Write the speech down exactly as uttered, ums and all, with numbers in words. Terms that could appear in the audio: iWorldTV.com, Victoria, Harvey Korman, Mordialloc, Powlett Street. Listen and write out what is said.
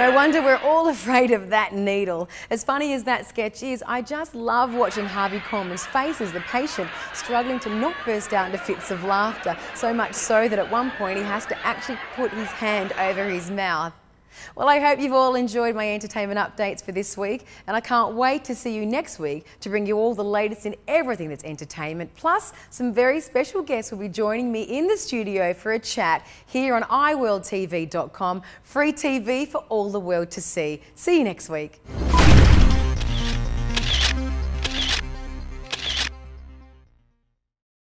No wonder we're all afraid of that needle. As funny as that sketch is, I just love watching Harvey Korman's face as the patient, struggling to not burst out into fits of laughter, so much so that at one point he has to actually put his hand over his mouth. Well, I hope you've all enjoyed my entertainment updates for this week, and I can't wait to see you next week to bring you all the latest in everything that's entertainment. Plus, some very special guests will be joining me in the studio for a chat here on i world T V dot com, free T V for all the world to see. See you next week.